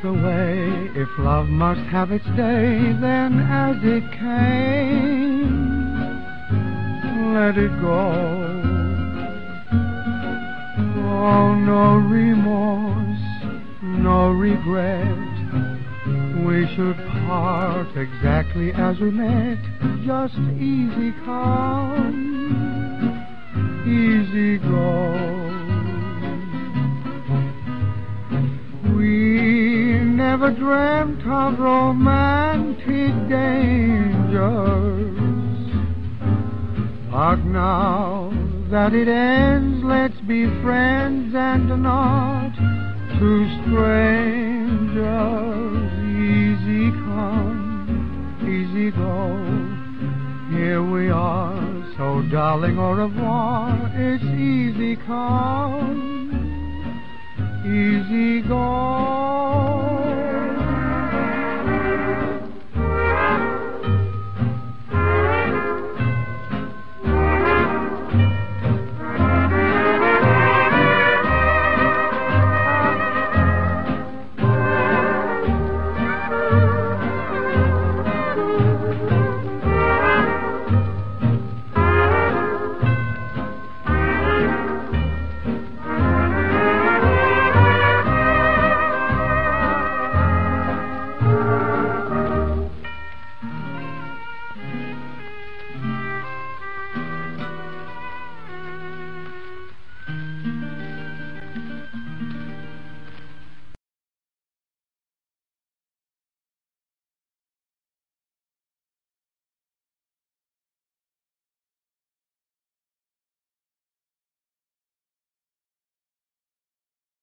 the way. If love must have its day, then as it came, let it go. Oh, no remorse, no regret. We should part exactly as we met. Just easy come, easy go. Never dreamt of romantic dangers, but now that it ends, let's be friends and not two strangers. Easy come, easy go. Here we are, so darling, au revoir. It's easy come, easy go.